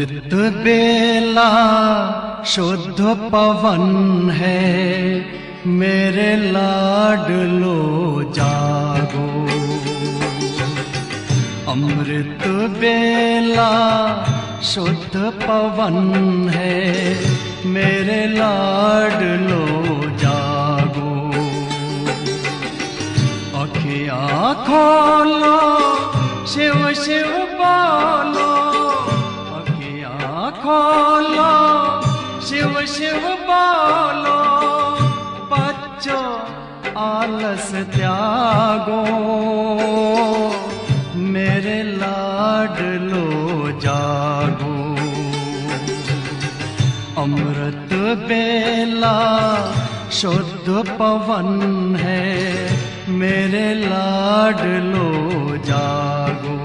अमृत बेला शुद्ध पवन है, मेरे लाडलो जागो। अमृत बेला शुद्ध पवन है, मेरे लाडलो जागो। अखियाँ खोलो शिव शिव बोलो, अखियाँ खोलो शिव शिव बोलो। बच्चों आलस त्यागो, मेरे लाडलो जागो। अमृत बेला शुद्ध पवन है, मेरे लाडलो जागो।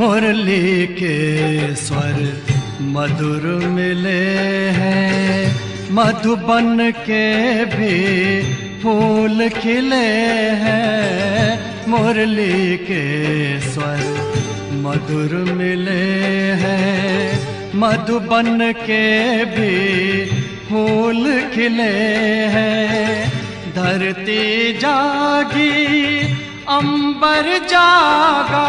मुरली के स्वर मधुर मिले हैं, मधुबन के भी फूल खिले हैं। मुरली के स्वर मधुर मिले हैं, मधुबन के भी फूल खिले हैं। धरती जागी अंबर जागा,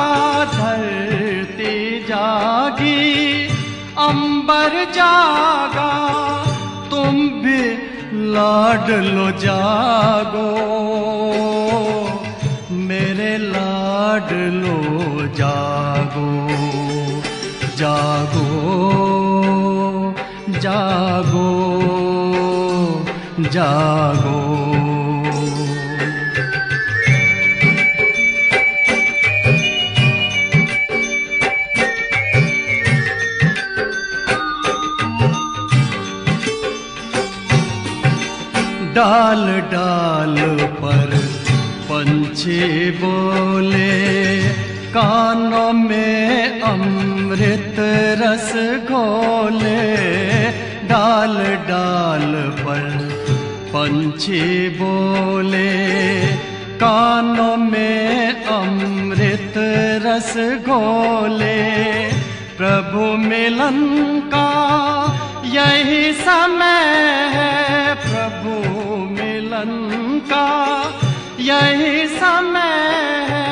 धरती जागी अंबर जागा। तुम भी लाडलो जागो, मेरे लाडलो जागो। जागो जागो जागो। डाल डाल पर पंछी बोले, कानों में अमृत रस घोले। डाल डाल पर पंछी बोले, कानों में अमृत रस घोले। प्रभु मिलन का यही समय है, प्रभु मिलन का यही समय है।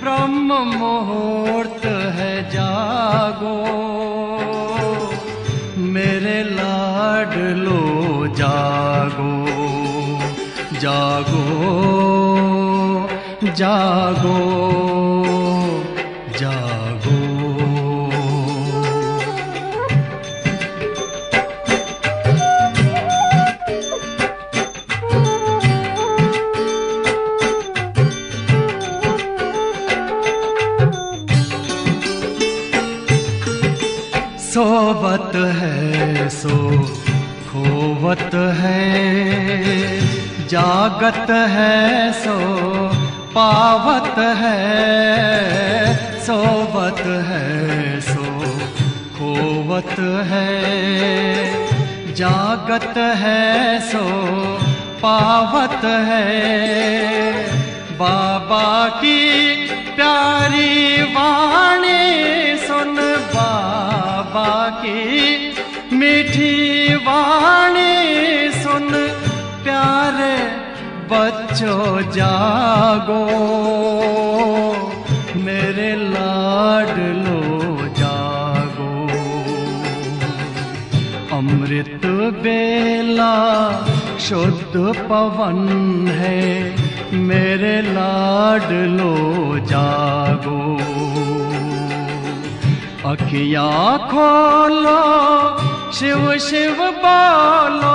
ब्रह्म मुहूर्त है जागो, मेरे लाडलो जागो। जागो जागो जागो। सोवत है सो खोवत है, जागत है सो पावत है। सोवत है सो खोवत है, जागत है सो पावत है। बाबा की प्यारी वाणी सुन, बाबा की मीठी वाणी सुन। प्यारे बच्चों जागो, मेरे लाडलो जागो। अमृत बेला शुद्ध पवन है, मेरे लाडलो जागो। अखियाँ खोलो शिव शिव बोलो,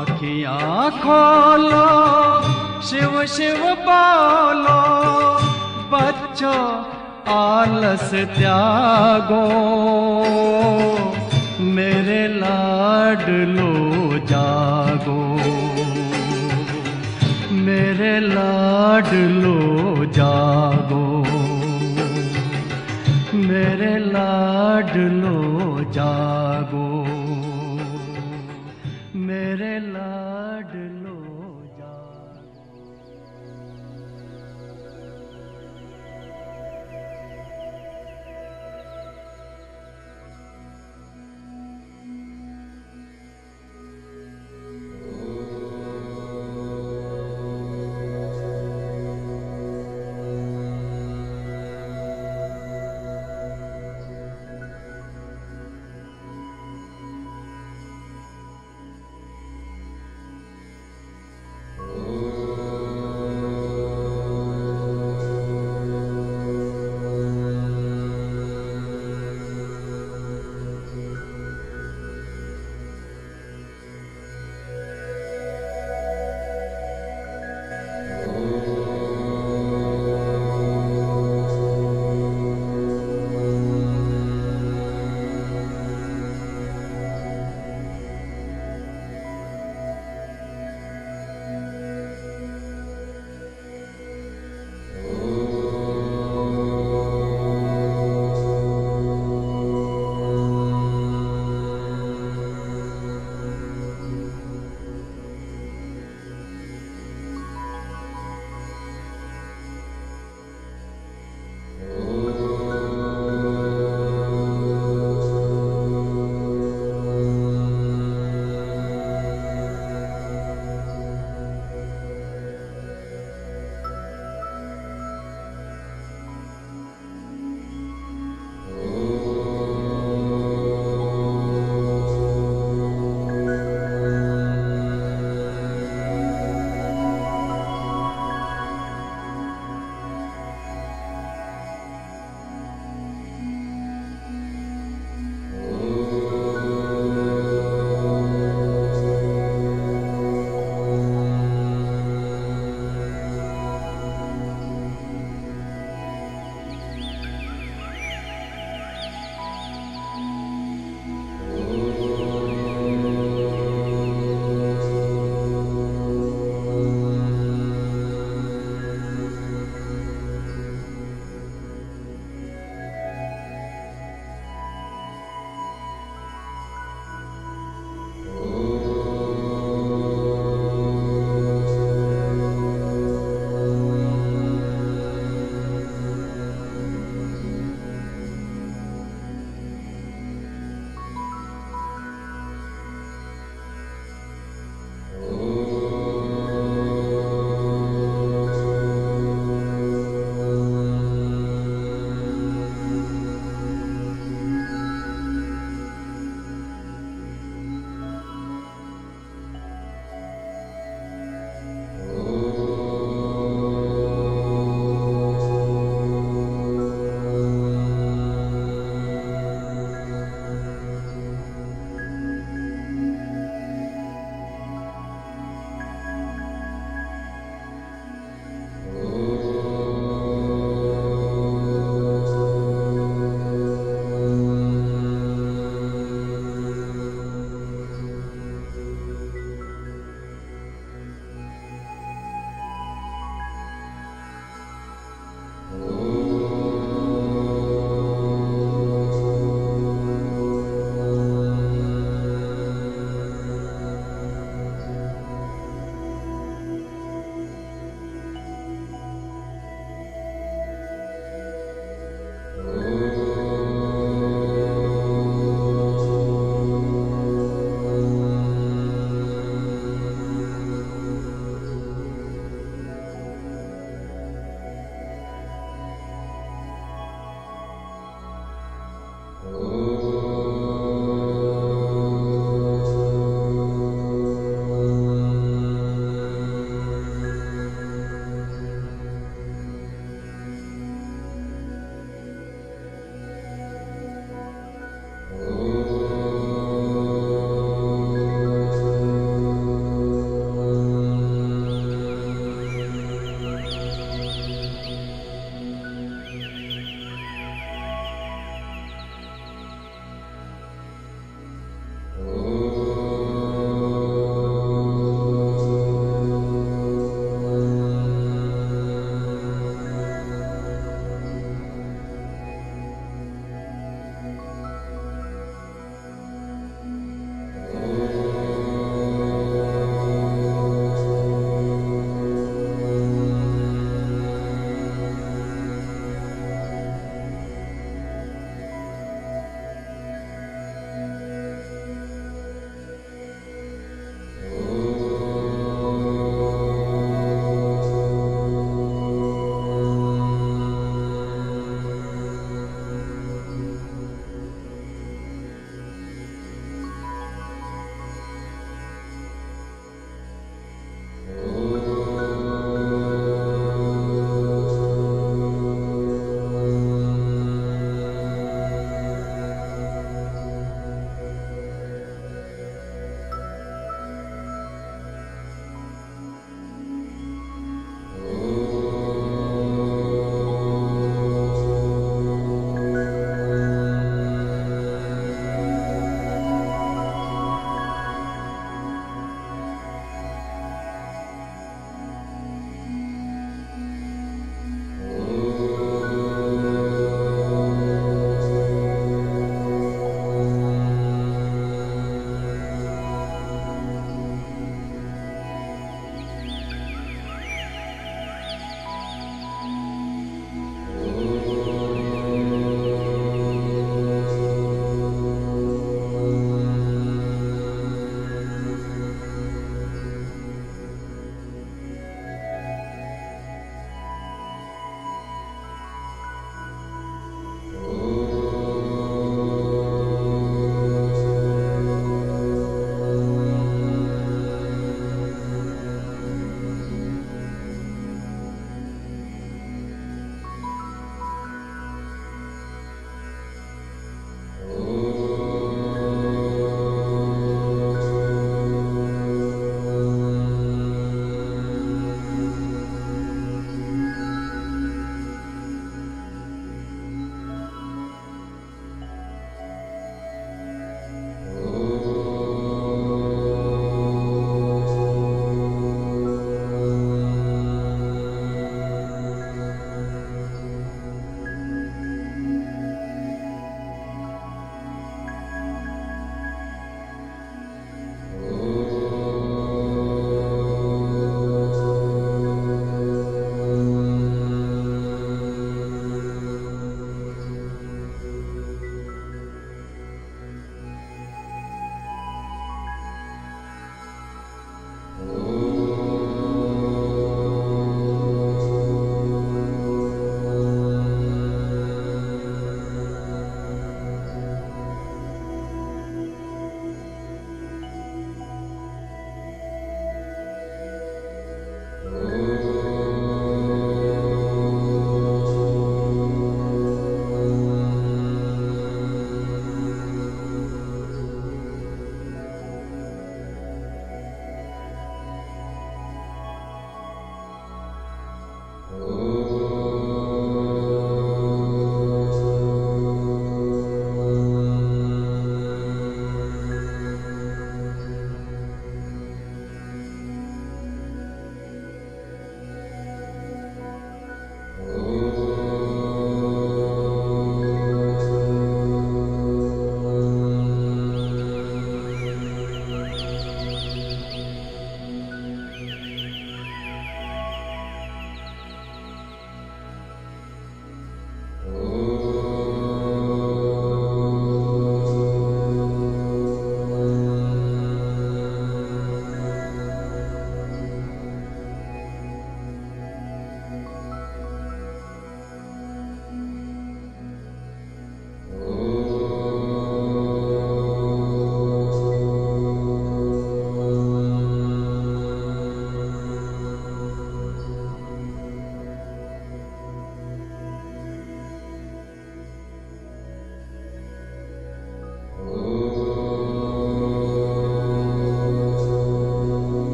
अखियाँ खोलो शिव शिव बोलो। बच्चों आलस त्यागो, मेरे लाडलो जागो। मेरे लाडलो जागो, मेरे लाडलो। लो जागो मेरे लाडलो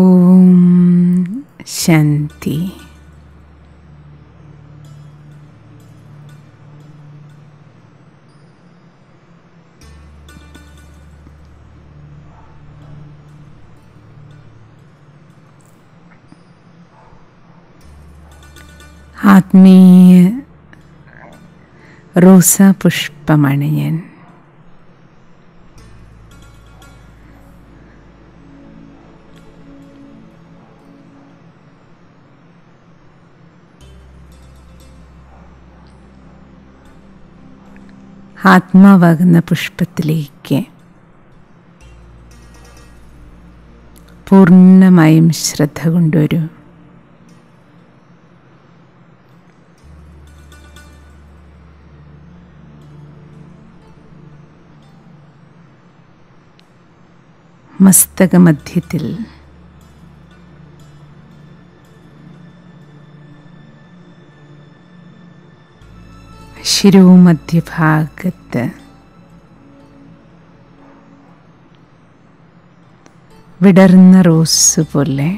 ओम शांति। हाथ में रोसा पुष्पमणियन, ആത്മവഗ്ന പുഷ്പത്തിലേക്ക് പൂർണ്ണമായും ശ്രദ്ധ കൊണ്ടുവരൂ. മസ്തകമധ്യത്തിൽ ശിരോമധ്യഭാഗത്ത് വിടർന്ന റോസ് പോലെ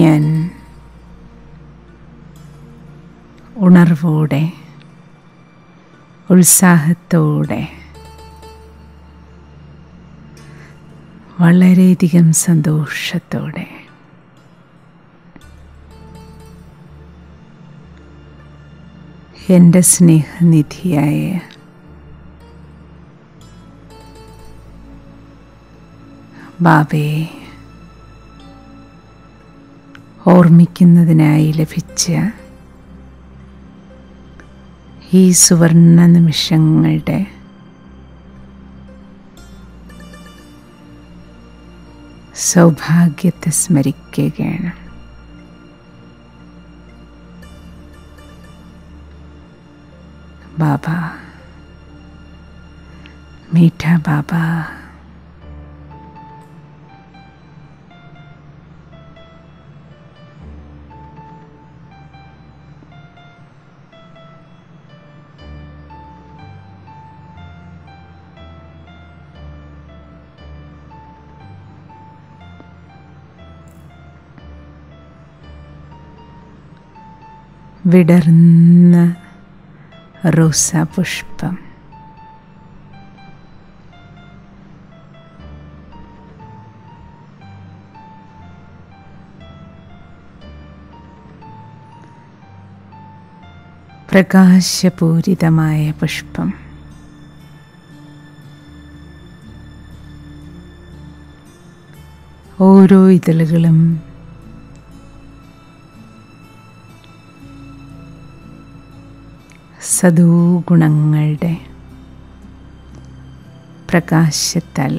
ഞാൻ ഉണർവോടെ ഉത്സാഹത്തോടെ വളരെയധികം സന്തോഷത്തോടെ എൻ്റെ സ്നേഹനിധിയായ ബാബയെ ഓർമ്മിക്കുന്നതിനായി ലഭിച്ച ഈ സുവർണ നിമിഷങ്ങളുടെ സൗഭാഗ്യത്തെ സ്മരിക്കുകയാണ്. बाबा, मीठा बाबा, विडर्न रोसा पुष्पम प्रकाशपूरितमाय पुष्पम ഓരോ ഇതളുകളും സദുഗുണങ്ങളുടെ പ്രകാശത്താൽ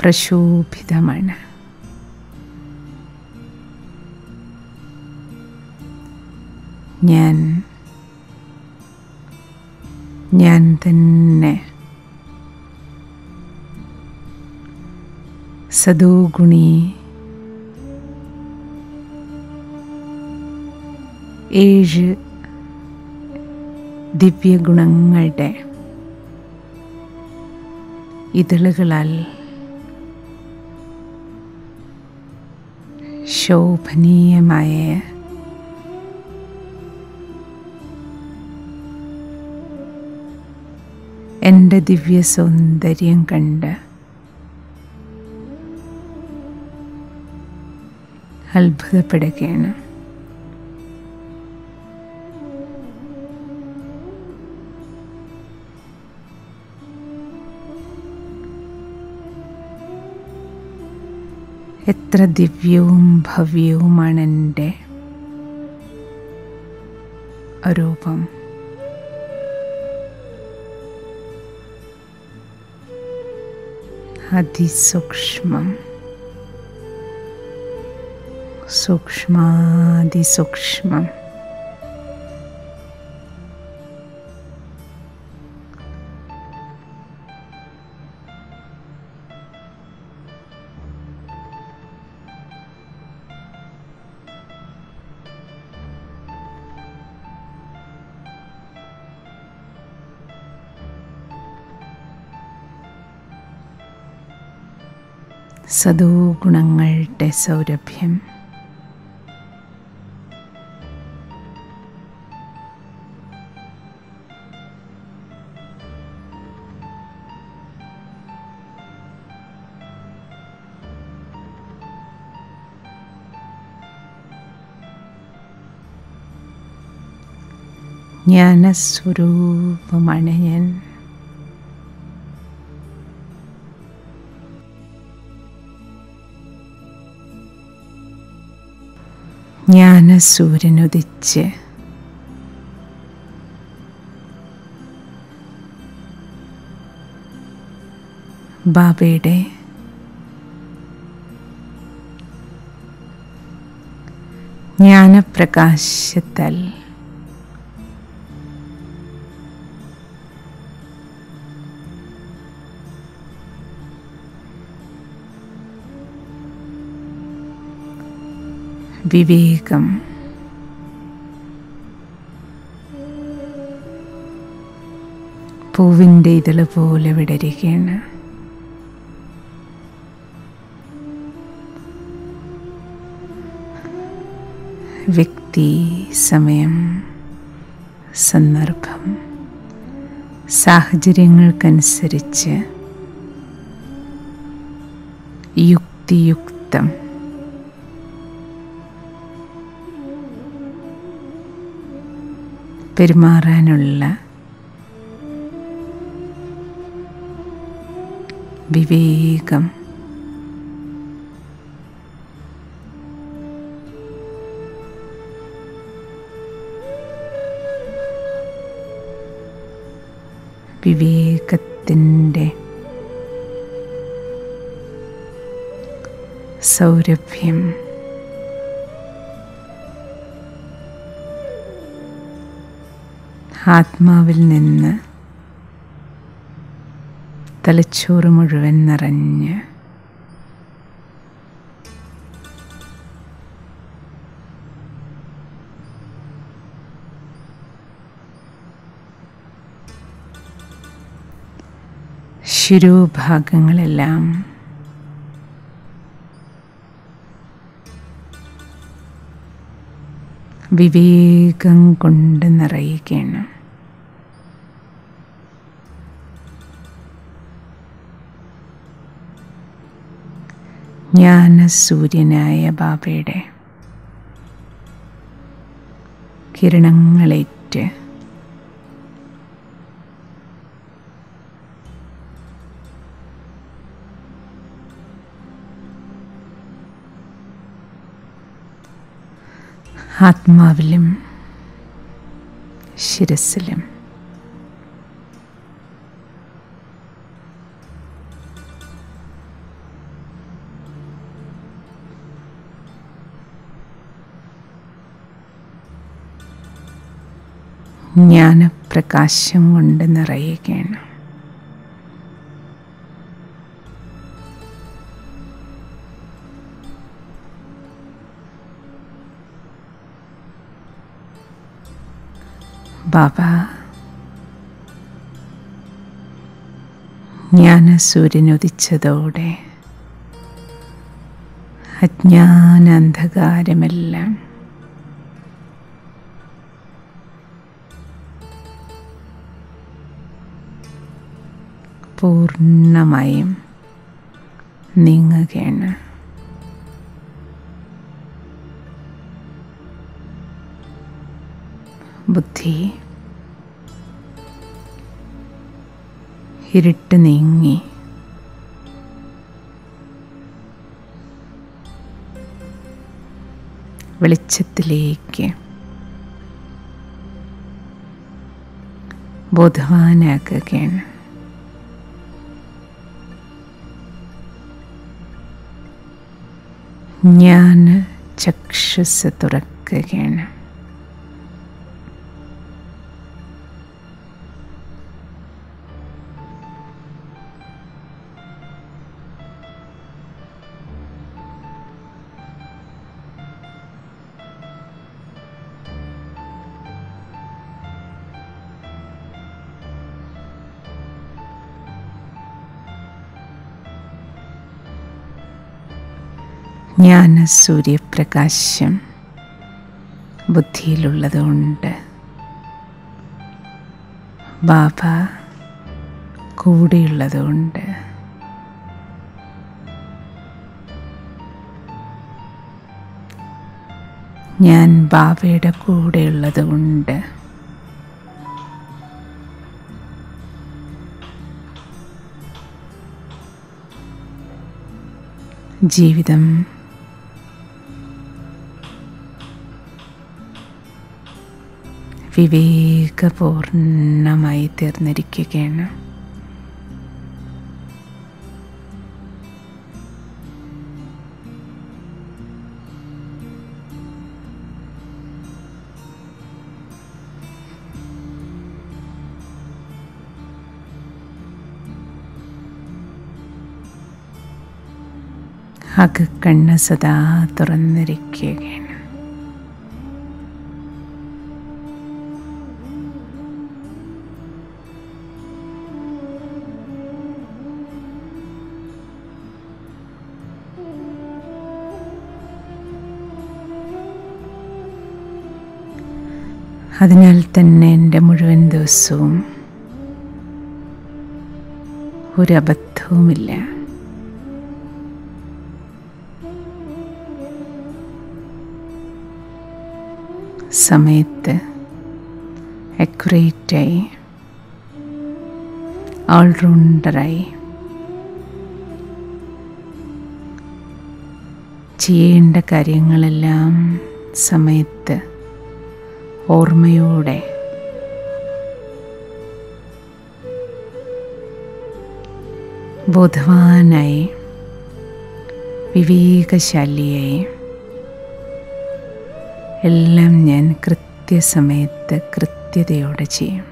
പ്രശോഭിതമാണ്. ഞാൻ ഞാൻ തന്നെ സദുഗുണി ഏഴ് ദിവ്യഗുണങ്ങളുടെ ഇതളുകളാൽ ശോഭനീയമായ എൻ്റെ ദിവ്യ സൗന്ദര്യം കണ്ട് അത്ഭുതപ്പെടുകയാണ്. എത്ര ദിവ്യവും ഭവ്യവുമാണ് എൻ്റെ രൂപം. അതിസൂക്ഷ്മം, സൂക്ഷ്മാതിസൂക്ഷ്മം, സദോഗുണങ്ങളുടെ സൗരഭ്യം. ജ്ഞാനസ്വരൂപമാണ് ഞാൻ. ജ്ഞാനസൂര്യനുദിച്ച് ബാബയുടെ ജ്ഞാനപ്രകാശത്താൽ വിവേകം പൂവിൻ്റെ ഇതള് പോലെ വിടരുകയാണ്. വ്യക്തി, സമയം, സന്ദർഭം, സാഹചര്യങ്ങൾക്കനുസരിച്ച് യുക്തിയുക്തം പെരുമാറാനുള്ള വിവേകം. വിവേകത്തിൻ്റെ സൗരഭ്യം. ആത്മാവിൽ നിന്ന് തലച്ചോറ് മുഴുവൻ നിറഞ്ഞ് ശിരോഭാഗങ്ങളെല്ലാം വിവേകം കൊണ്ട് നിറയുകയാണ്. ജ്ഞാനസൂര്യനായ ബാബയുടെ കിരണങ്ങളേറ്റ് ആത്മാവിലും ശിരസിലും ജ്ഞാനപ്രകാശം കൊണ്ട് നിറയുകയാണ്. ബാബ ജ്ഞാനസൂര്യനുദിച്ചതോടെ അജ്ഞാനാന്ധകാരമെല്ലാം പൂർണ്ണമായും നീങ്ങുകയാണ്. ബുദ്ധി ഇരുട്ട് നീങ്ങി വെളിച്ചത്തിലേക്ക് ബോധവാനാക്കുകയാണ്. ജ്ഞാന ചക്ഷുസ് തുറക്കുകയാണ്. ज्ञान सूर्य प्रकाशम बुद्धियिलुल्लतुंड ബാബ കൂടെയുള്ളതുകൊണ്ട് ഞാൻ ബാബയുടെ കൂടെയുള്ളതുകൊണ്ട് ജീവിതം വിവേകപൂർണ്ണമായി തീർന്നിരിക്കുകയാണ്. അകക്കണ്ണ് സദാ തുറന്നിരിക്കുകയാണ്. അതിനാൽ തന്നെ എൻ്റെ മുഴുവൻ ദിവസവും ഒരബദ്ധവുമില്ല. സമയത്ത് അക്യുറേറ്റായി, ഓൾറൗണ്ടറായി ചെയ്യേണ്ട കാര്യങ്ങളെല്ലാം സമയത്ത് ഓർമ്മയോടെ ബോധവാനായി വിവേകശാലിയായി എല്ലാം ഞാൻ കൃത്യസമയത്ത് കൃത്യതയോടെ ചെയ്യും.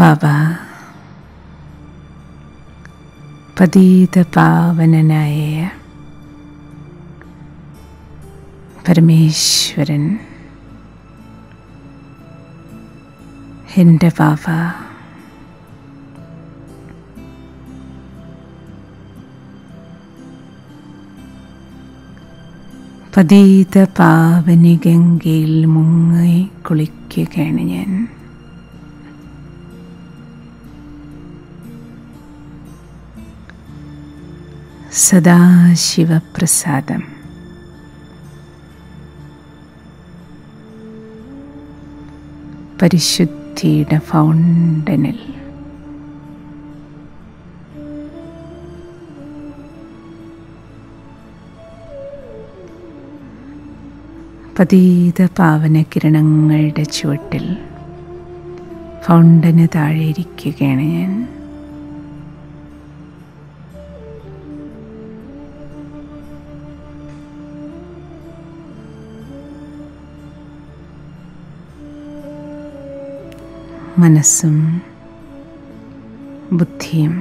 ബാബാ പതീത പാവനനായ പരമേശ്വരൻ എൻ്റെ ബാബ പതീത പാവനി ഗംഗയിൽ മുങ്ങി കുളിക്കുകയാണ് ഞാൻ. സദാശിവപ്രസാദം പരിശുദ്ധിയുടെ ഫൗണ്ടനിൽ പതീത പാവന കിരണങ്ങളുടെ ചുവട്ടിൽ ഫൗണ്ടന് താഴെ ഇരിക്കുകയാണ് ഞാൻ. മനസ്സും ബുദ്ധിയും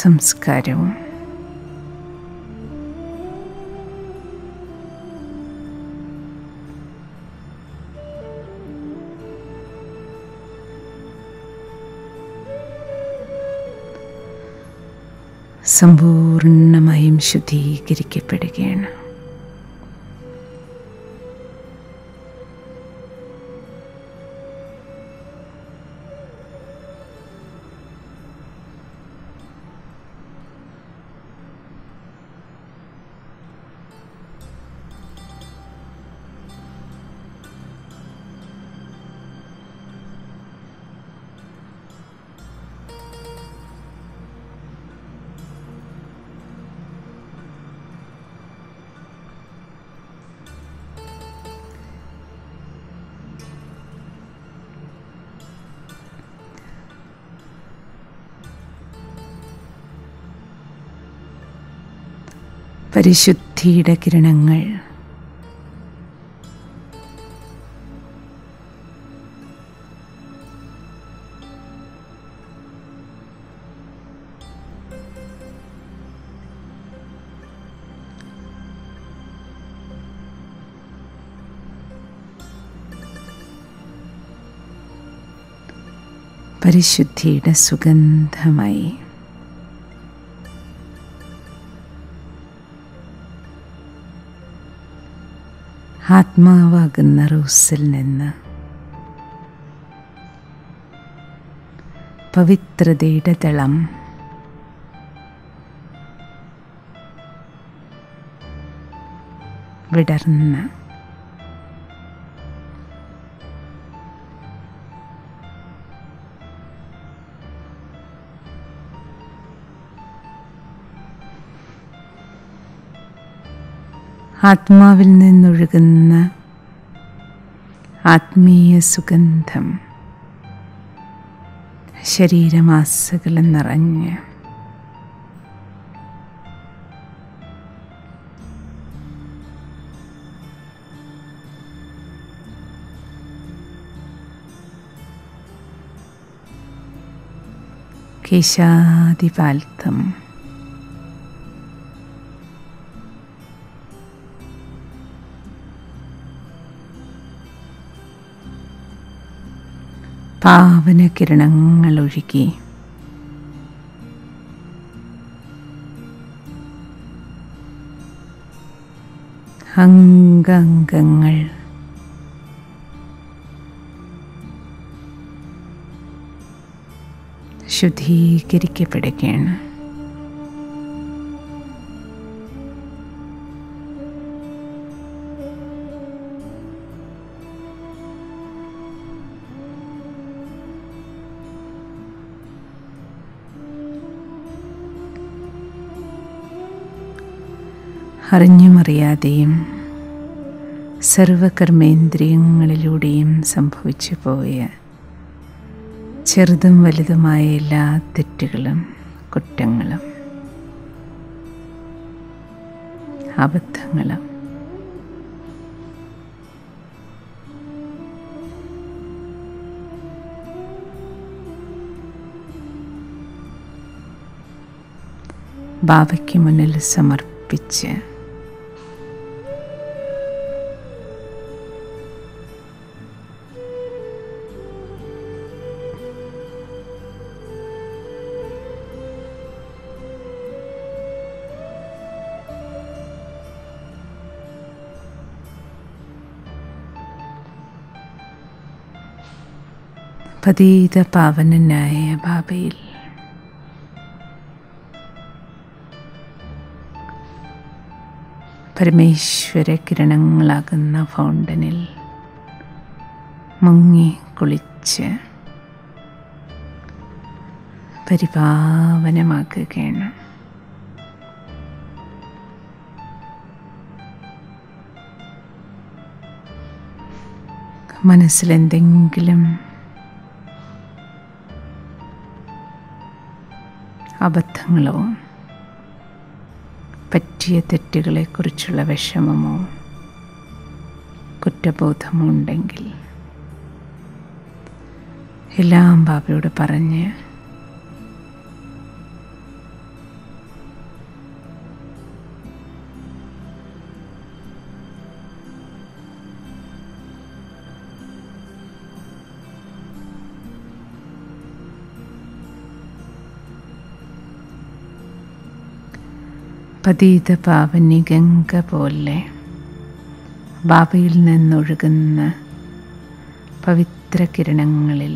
സംസ്കാരവും സമ്പൂർണമായും ശുദ്ധീകരിക്കപ്പെടുകയാണ്. പരിശുദ്ധിയുടെ കിരണങ്ങൾ പരിശുദ്ധിയുടെ സുഗന്ധമായി ആത്മാവാകുന്ന റൂസിൽ നിന്ന് പവിത്രതയുടെ തളം വിടർന്ന് ആത്മാവിൽ നിന്നൊഴുകുന്ന ആത്മീയ സുഗന്ധം ശരീരമാസകളിൽ നിറഞ്ഞ് കേശാദിപാൽത്തം പാവന കിരണങ്ങൾ ഒഴുകി അംഗങ്ങൾ ശുദ്ധീകരിക്കപ്പെടുകയാണ്. അറിഞ്ഞുമറിയാതെയും സർവകർമ്മേന്ദ്രിയങ്ങളിലൂടെയും സംഭവിച്ചു പോയ ചെറുതും വലുതുമായ എല്ലാ തെറ്റുകളും കുറ്റങ്ങളും അബദ്ധങ്ങളും ബാബയ്ക്ക് മുന്നിൽ സമർപ്പിച്ച് പതീത പാവനനായ ബാബയിൽ പരമേശ്വര കിരണങ്ങളാകുന്ന ഫൗണ്ടനിൽ മുങ്ങി കുളിച്ച് പരിപാവനമാക്കുകയാണ്. മനസ്സിലെന്തെങ്കിലും അബദ്ധങ്ങളോ പറ്റിയ തെറ്റുകളെക്കുറിച്ചുള്ള വിഷമമോ കുറ്റബോധമോ ഉണ്ടെങ്കിൽ എല്ലാം ബാബയോട് പറഞ്ഞ് പതീത പാവനി ഗംഗ പോലെ ബാബയിൽ നിന്നൊഴുകുന്ന പവിത്ര കിരണങ്ങളിൽ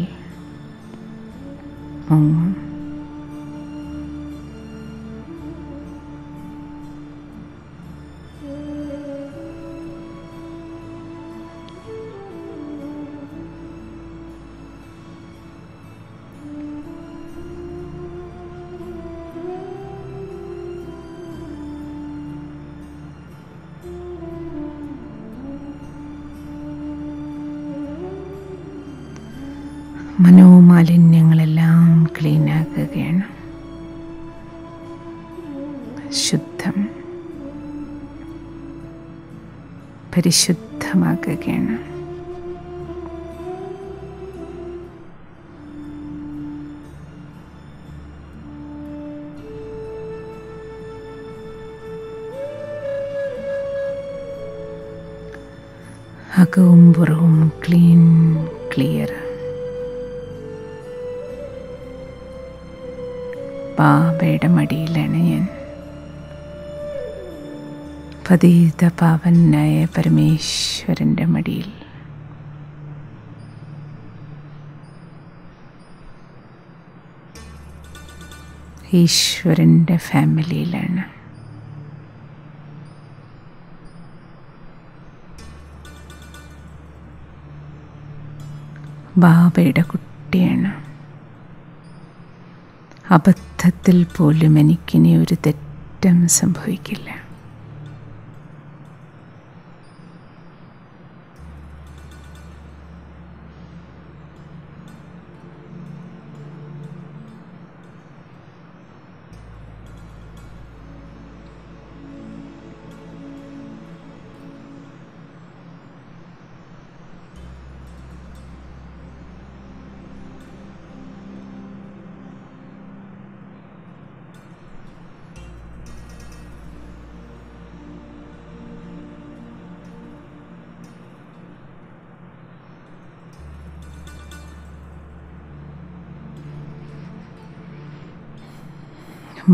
മനോമാലിന്യങ്ങളെല്ലാം ക്ലീനാക്കുകയാണ്. ശുദ്ധം പരിശുദ്ധമാക്കുകയാണ്. അകവും പുറവും ക്ലീൻ ക്ലിയർ. പാപയുടെ മടിയിലാണ് ഞാൻ. പതിത പാവനായ പരമേശ്വരൻ്റെ മടിയിൽ ഈശ്വരൻ്റെ ഫാമിലിയിലാണ്. ബാബയുടെ കുട്ടിയാണ്. അബദ്ധത്തിൽ പോലും എനിക്കിനി ഒരു തെറ്റും സംഭവിക്കില്ല.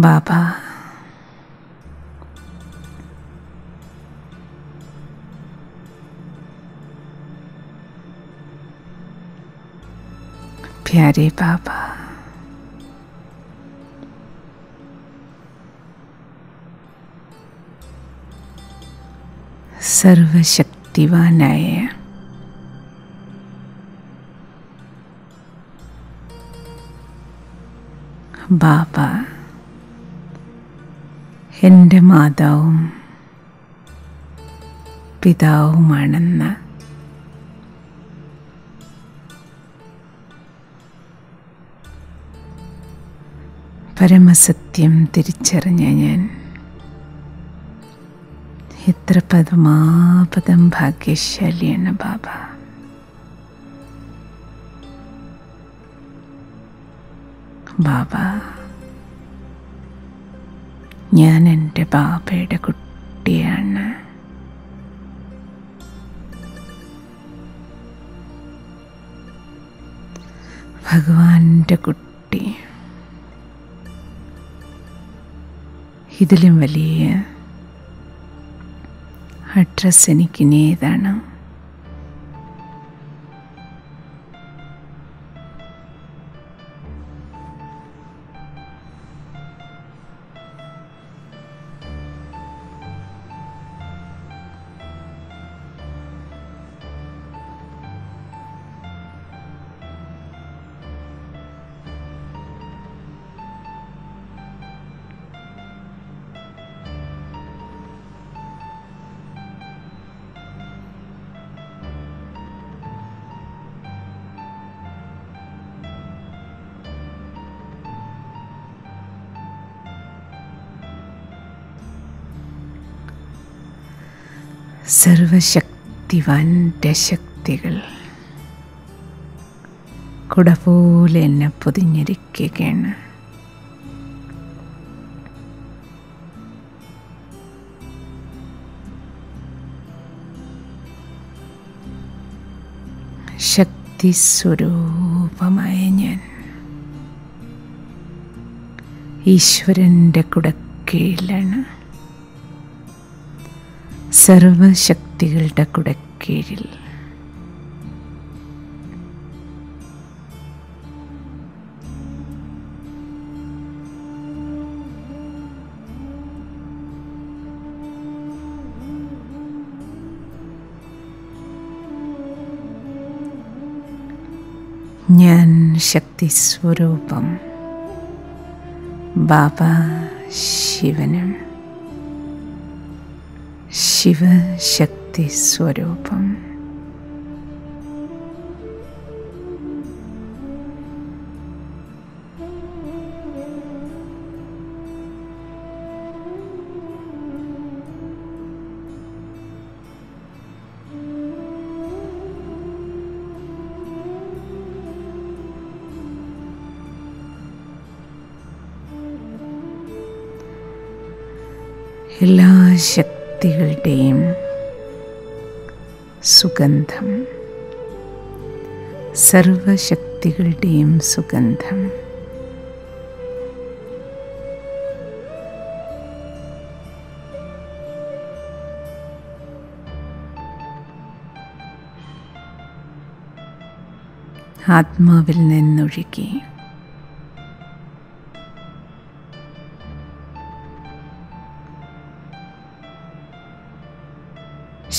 बाबा प्यारे बाबा, सर्वशक्तिवानाय बाबा, എൻ്റെ മാതാവും പിതാവുമാണെന്ന് പരമസത്യം തിരിച്ചറിഞ്ഞ ഞാൻ എത്ര പദമാപദം ഭാഗ്യശാലിയാണ് ബാബ. ബാബ, ഞാൻ എൻ്റെ ബാബയുടെ കുട്ടിയാണ്. ഭഗവാന്റെ കുട്ടി. ഇതിലും വലിയ അഡ്രസ് എനിക്കിനി ഏതാണ്? സർവശക്തിവാൻ്റെ ശക്തികൾ കുട പോലെ എന്നെ പൊതിഞ്ഞിരിക്കുകയാണ്. ശക്തി സ്വരൂപമായ ഞാൻ ഈശ്വരൻ്റെ കുടക്കീഴിലാണ്. സർവശക്തികളുടെ കുടക്കീഴിൽ ഞാൻ ശക്തി സ്വരൂപം, ബാബ ശിവനും ശിവശക്തി സ്വരൂപം. എല്ലാ ശക്തികളുടെയും സുഗന്ധം, സർവശക്തികളുടെയും സുഗന്ധം. ആത്മാവിൽ നിന്നൊഴുകി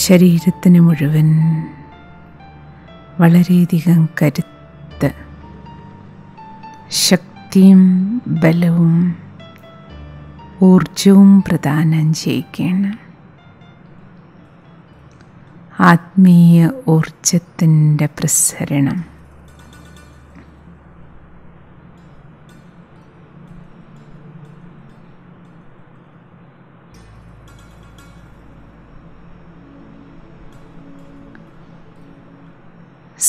ശരീരത്തിന് മുഴുവൻ വളരെയധികം കരുത്ത്, ശക്തിയും ബലവും ഊർജവും പ്രദാനം ചെയ്യുകയാണ്. ആത്മീയ ഊർജത്തിൻ്റെ പ്രസരണം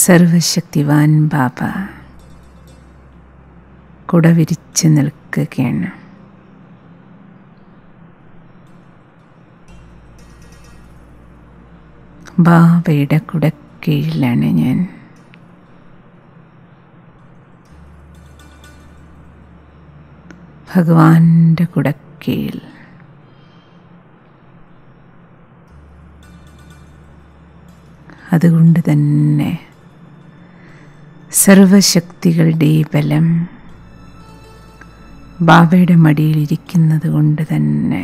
സർവശക്തിവാൻ ബാബ കുട വിരിച്ച് നിൽക്കുകയാണ്. ബാബയുടെ കുടക്കീഴിലാണ് ഞാൻ. ഭഗവാന്റെ കുടക്കീഴിൽ അതുകൊണ്ട് തന്നെ സർവശക്തികളുടെ ബലം ബാബയുടെ മടിയിലിരിക്കുന്നത് കൊണ്ട് തന്നെ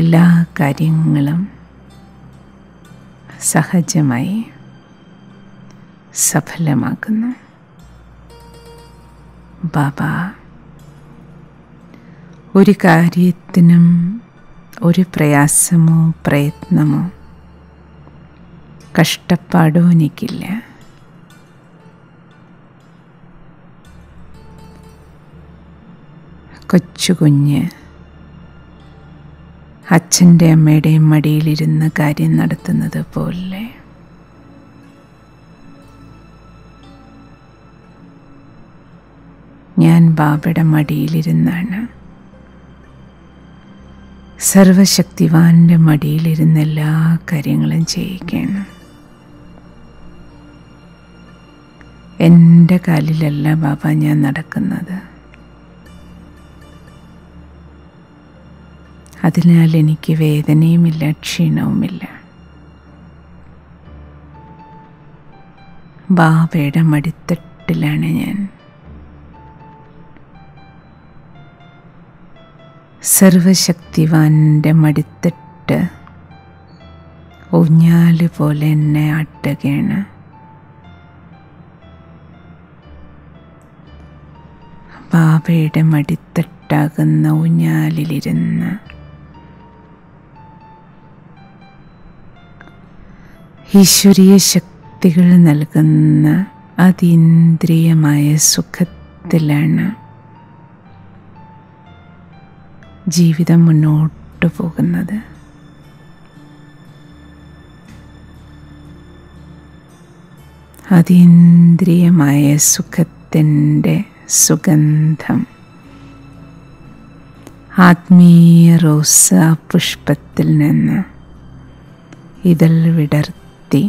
എല്ലാ കാര്യങ്ങളും സഹജമായി സഫലമാക്കുന്നു. ബാബ ഒരു കാര്യത്തിനും ഒരു പ്രയാസമോ പ്രയത്നമോ കഷ്ടപ്പാടോ എനിക്കില്ല. കൊച്ചുകുഞ്ഞ് അച്ഛൻ്റെ അമ്മയുടെയും മടിയിലിരുന്ന് കാര്യം നടത്തുന്നത് പോലെ ഞാൻ ബാബയുടെ മടിയിലിരുന്നാണ്, സർവശക്തിവാൻ്റെ മടിയിലിരുന്ന് എല്ലാ കാര്യങ്ങളും ചെയ്യുകയാണ്. എൻ്റെ കാലിലല്ല ബാബ ഞാൻ നടക്കുന്നത്, അതിനാൽ എനിക്ക് വേദനയുമില്ല, ക്ഷീണവുമില്ല. ബാബയുടെ മടിത്തട്ടിലാണ് ഞാൻ. സർവശക്തിവാൻ്റെ മടിത്തട്ട് ഊഞ്ഞാല് പോലെ എന്നെ ആട്ടുകയാണ്. ബാബയുടെ മടിത്തട്ടാകുന്ന ഊഞ്ഞാലിലിരുന്ന് ഈശ്വരീയ ശക്തികൾ നൽകുന്ന അതീന്ദ്രിയമായ സുഖത്തിലാണ് ജീവിതം മുന്നോട്ട് പോകുന്നത്. അതീന്ദ്രിയമായ സുഖത്തിൻ്റെ സുഗന്ധം ആത്മീയ റോസാ പുഷ്പത്തിൽ നിന്ന് ഇതൾ വിടർത്തി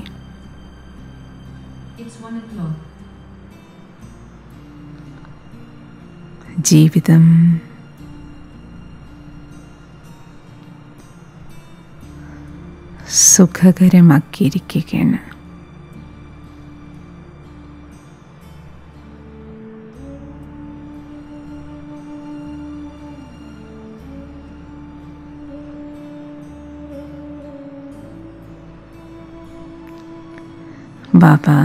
ജീവിതം സുഖകരമാക്കിയിരിക്കുകയാണ്. बाबा,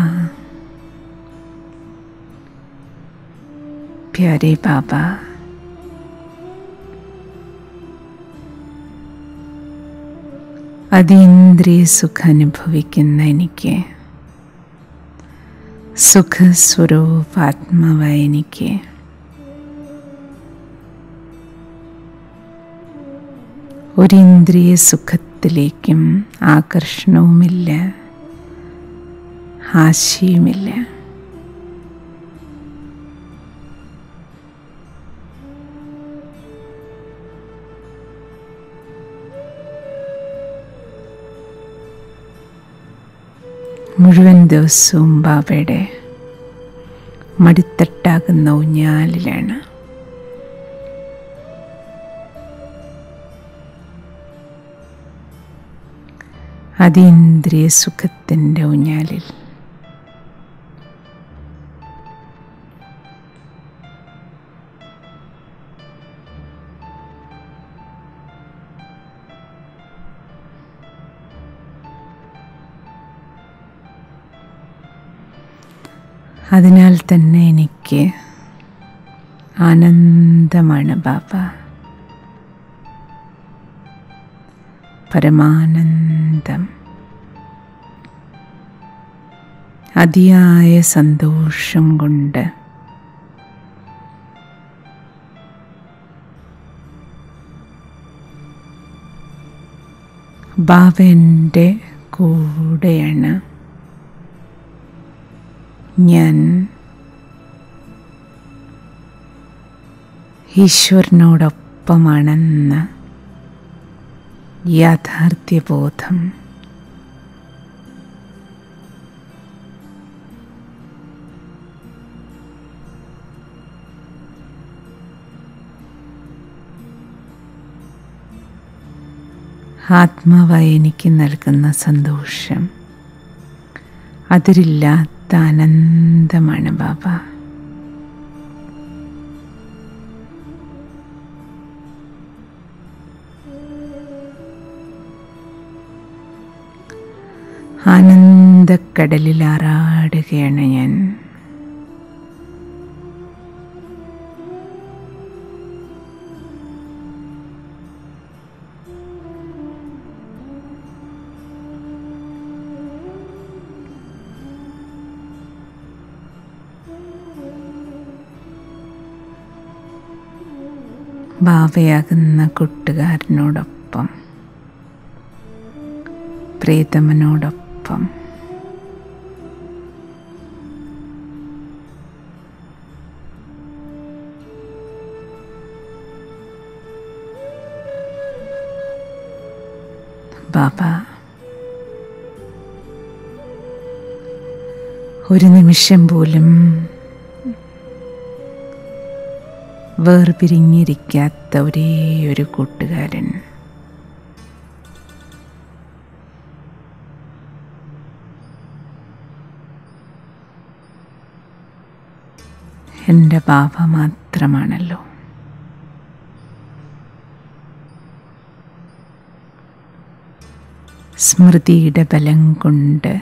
प्यारे बाबा, അതീന്ദ്രിയ സുഖം അനുഭവിക്കുന്ന എനിക്ക്, സുഖസ്വരൂപാത്മാവായ എനിക്ക് ഒരിന്ദ്രിയ സുഖത്തിലേക്കും ആകർഷണവുമില്ല, ആശയുമില്ല. മുഴുവൻ ദിവസവും ബാബയുടെ മടിത്തട്ടാകുന്ന ഊഞ്ഞാലിലാണ്. അതീന്ദ്രിയ സുഖത്തിൻ്റെ ഊഞ്ഞാലിൽ അതിനാൽ തന്നെ എനിക്ക് ആനന്ദമാണ് ബാബ, പരമാനന്ദം, അതിയായ സന്തോഷം കൊണ്ട് ബാബ എൻ്റെ കൂടെയാണ്. ഞാൻ ഈശ്വരനോടൊപ്പമാണെന്ന യാഥാർത്ഥ്യബോധം ആത്മാവായി എനിക്ക് നൽകുന്ന സന്തോഷം അതിരില്ലാത്ത ആനന്ദമാണ് ബാബ. ആനന്ദക്കടലിൽ ആറാടുകയാണ് ഞാൻ. ബാബയാകുന്ന കൂട്ടുകാരനോടൊപ്പം, പ്രിയതമനോടൊപ്പം, ബാബ ഒരു നിമിഷം പോലും വേർപിരിഞ്ഞിരിക്കാത്ത ഒരേ ഒരു കൂട്ടുകാരൻ. എൻ്റെ ബാബ മാത്രമാണല്ലോ. സ്മൃതിയുടെ ബലം കൊണ്ട്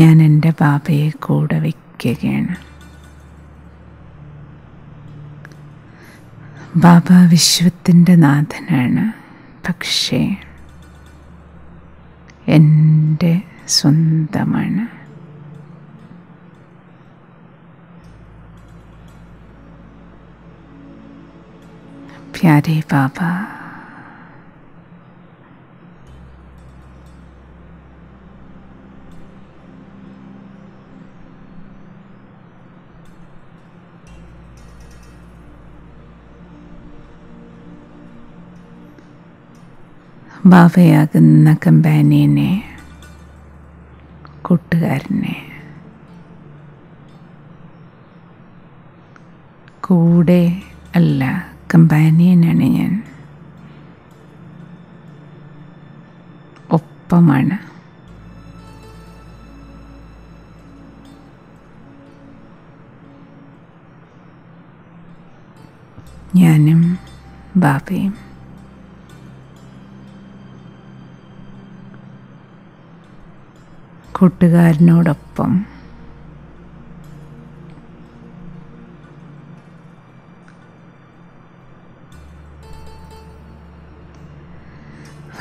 ഞാൻ എൻ്റെ ബാബയെ കൂടെ വയ്ക്കുകയാണ്. ബാബ വിശ്വത്തിൻ്റെ നാഥനാണ്, പക്ഷേ എൻ്റെ സ്വന്തമാണ്. പ്യാരേ ബാബ, ബാബയാകുന്ന കമ്പാനിയനെ, കൂട്ടുകാരനെ, കൂടെ അല്ല കമ്പാനിയനാണ് ഞാൻ, ഒപ്പമാണ്. ഞാനും ബാബയും കൂട്ടുകാരനോടൊപ്പം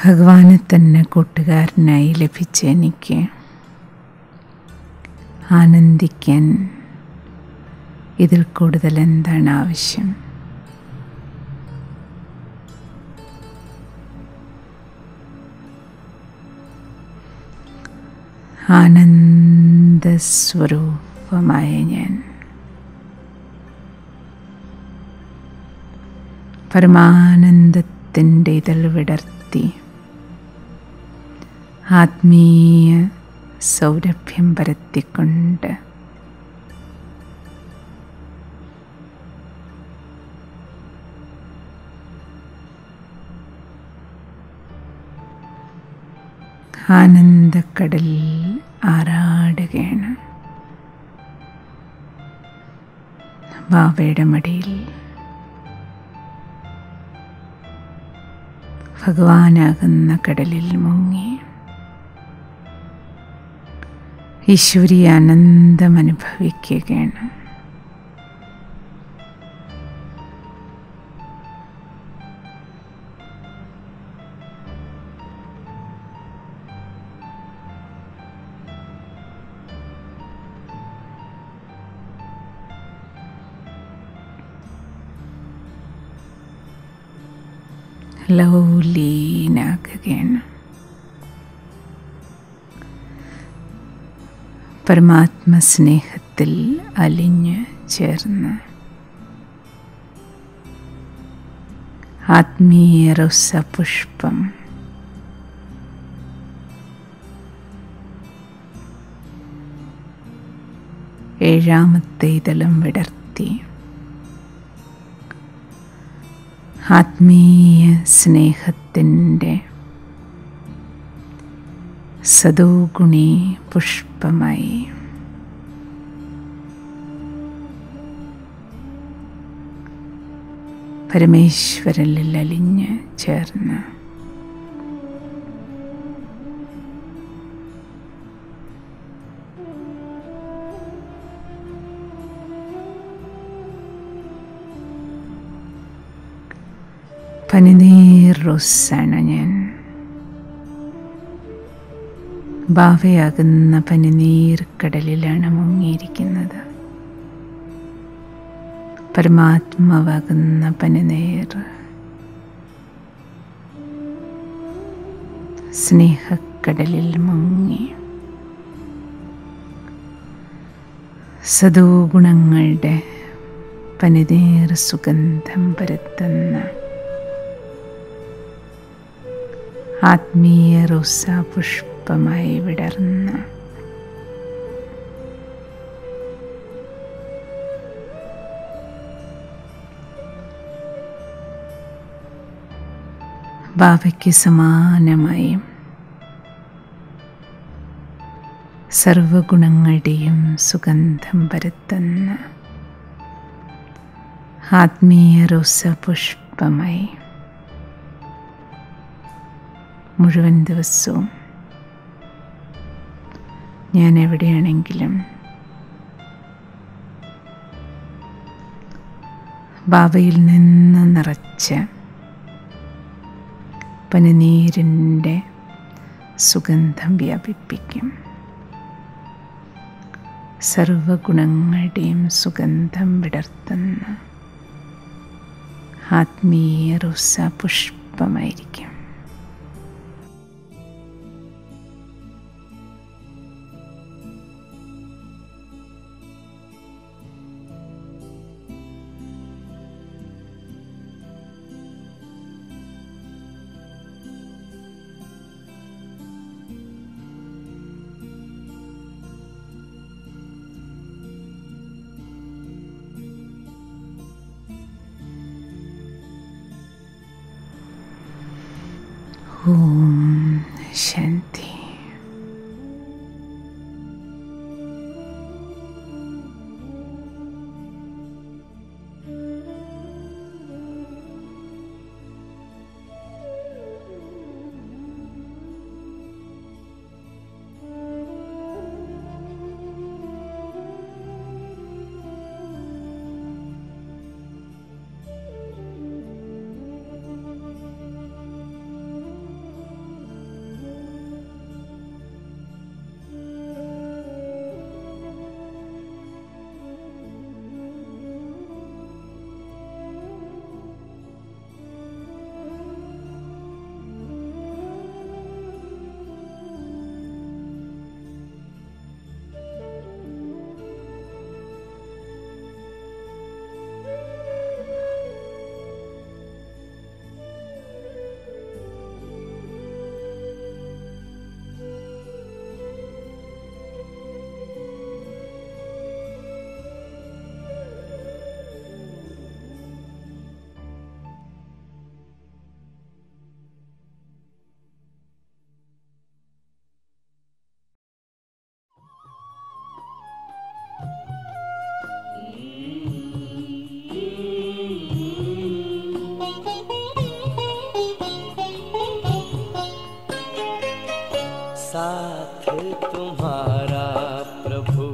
ഭഗവാനെ തന്നെ കൂട്ടുകാരനായി ലഭിച്ച എനിക്ക് ആനന്ദിക്കാൻ ഇതിൽ കൂടുതൽ എന്താണ് ആവശ്യം? ആനന്ദസ്വരൂപമായ ഞാൻ, പരമാനന്ദത്തിൻ്റെ ഇതൾ വിടർത്തി ആത്മീയ സൗരഭ്യം പരത്തിക്കൊണ്ട് ആനന്ദക്കടൽ ആറാടുകയാണ്. ബാവയുടെ മടിയിൽ ഭഗവാനാകുന്ന കടലിൽ മുങ്ങി ഈശ്വരീയ ആനന്ദം അനുഭവിക്കുകയാണ്. ലൗലീനാകുകയാണ്. പരമാത്മ സ്നേഹത്തിൽ അലിഞ്ഞു ചേർന്ന് ആത്മീയ രസപുഷ്പം ഏഴാമത്തെ ഇതളം വിടർത്തി ആത്മീയ സ്നേഹത്തിൻ്റെ സദോഗുണി പുഷ്പമായി പരമേശ്വരനിൽ അലിഞ്ഞ് ചേർന്ന് പനിനീർ റോസാണ് ഞാൻ. ഭാവയാകുന്ന പനിനീർക്കടലിലാണ് മുങ്ങിയിരിക്കുന്നത്. പരമാത്മാവാകുന്ന പനിനീർ സ്നേഹക്കടലിൽ മുങ്ങി സദോഗുണങ്ങളുടെ പനിനീർ സുഗന്ധം പരത്തുന്ന ആത്മീയ റോസാപുഷ്പമായി വിടർന്ന ഭാവയ്ക്ക് സമാനമായി സർവഗുണങ്ങളുടെയും സുഗന്ധം പരത്തുന്ന ആത്മീയ റോസാപുഷ്പമായി മുഴുവൻ ദിവസവും ഞാൻ എവിടെയാണെങ്കിലും ഭാവയിൽ നിന്ന് നിറച്ച് പനിനീരിൻ്റെ സുഗന്ധം വ്യാപിപ്പിക്കും. സർവഗുണങ്ങളുടെയും സുഗന്ധം വിടർത്തുന്ന ആത്മീയ റോസാപുഷ്പമായിരിക്കും. Om Shanti. साथ तुम्हारा प्रभु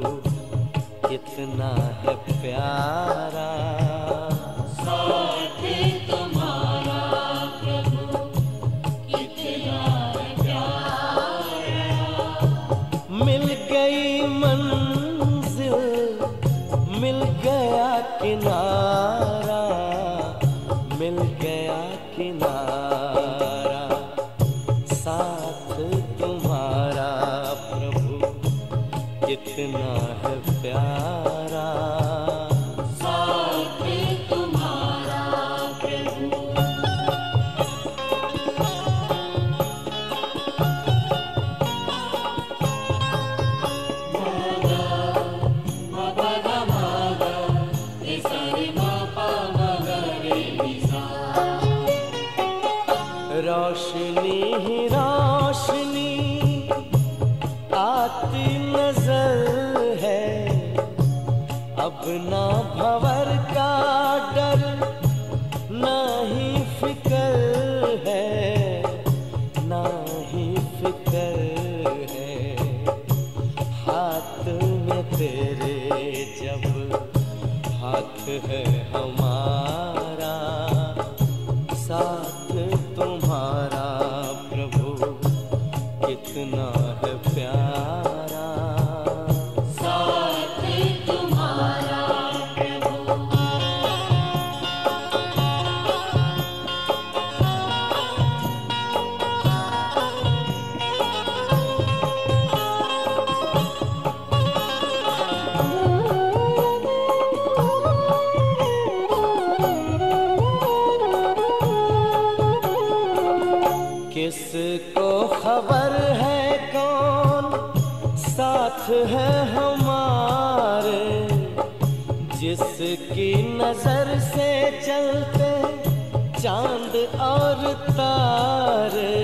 कितना है प्यारा, साथ तुम्हारा प्रभु कितना है प्यारा। मिल गई मंजिल मिल गया किनारा, मिल गया किनारा, साथ तुम्हारा प्रभु कितना है प्यारा, साथ तुम्हारा प्रभु। रोशनी ही रोशनी आती नजर है, अब ना भंवर का डर ना ही फिकर है, ना ही फिकर है। हाथ में तेरे जब हाथ है हमारा, साथ तुम्हारा प्रभु कितना है प्यारा, साथ तुम्हारा किसको खबर है कौन साथ है हमारे, जिसकी नजर से चलते चांद और तारे,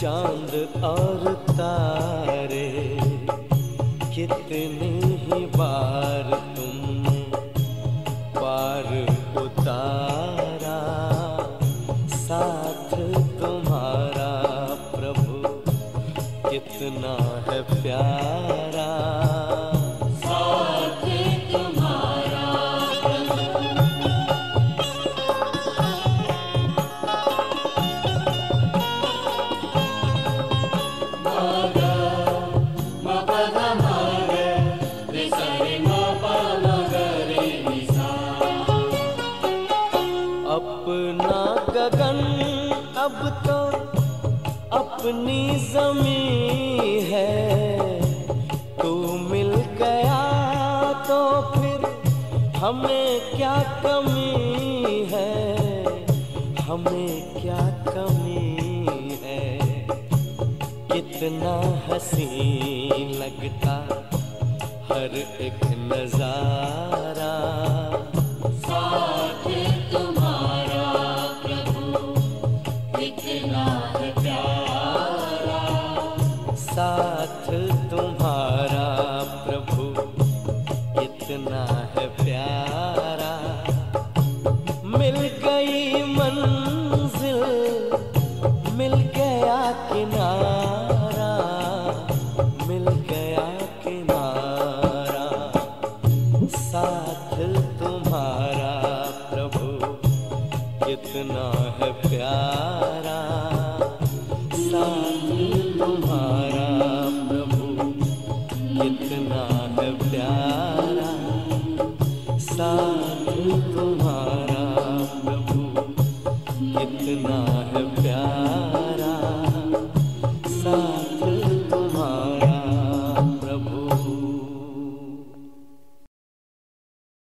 चांद और तारे। कितनी ही बार तुमने पार उतारा, साथ तुम्हारा प्रभु कितना है प्यारा, साथ तुम्हारा अपना गगन अब तो अपनी जमीं है। तू मिल गया तो फिर हमें क्या कमी है, हमें क्या कमी है। कितना हसीन लगता हर एक नजारा, साथ तुम्हारा प्रभु कितना है प्यारा, साथ तुम्हारा प्रभु कितना है प्यारा। मिल गई मंजिल मिल गया किनारा, मिल गया किनारा, साथ तुम्हारा प्रभु कितना है प्यारा, साथ तुम्हारा प्रभु कितना है प्यारा, साथ तुम्हारा प्रभु कितना है प्यारा।